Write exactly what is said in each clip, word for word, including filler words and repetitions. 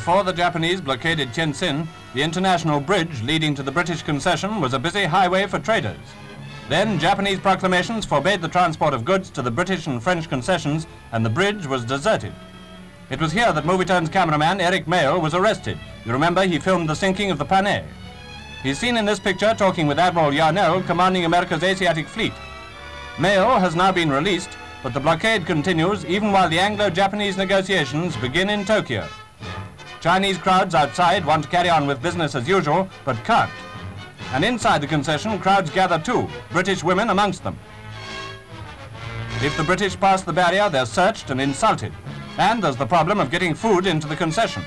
Before the Japanese blockaded Tientsin, the international bridge leading to the British concession was a busy highway for traders. Then Japanese proclamations forbade the transport of goods to the British and French concessions, and the bridge was deserted. It was here that Movietone's cameraman Eric Mayo was arrested. You remember, he filmed the sinking of the Panay. He's seen in this picture talking with Admiral Yarnell, commanding America's Asiatic fleet. Mayo has now been released, but the blockade continues even while the Anglo-Japanese negotiations begin in Tokyo. Chinese crowds outside want to carry on with business as usual, but can't. And inside the concession, crowds gather too, British women amongst them. If the British pass the barrier, they're searched and insulted. And there's the problem of getting food into the concession.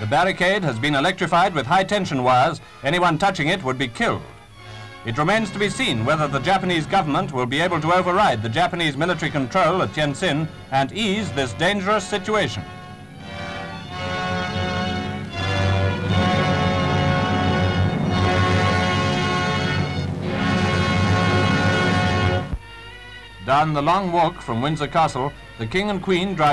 The barricade has been electrified with high-tension wires. Anyone touching it would be killed. It remains to be seen whether the Japanese government will be able to override the Japanese military control at Tientsin and ease this dangerous situation. Down the long walk from Windsor Castle, the King and Queen drive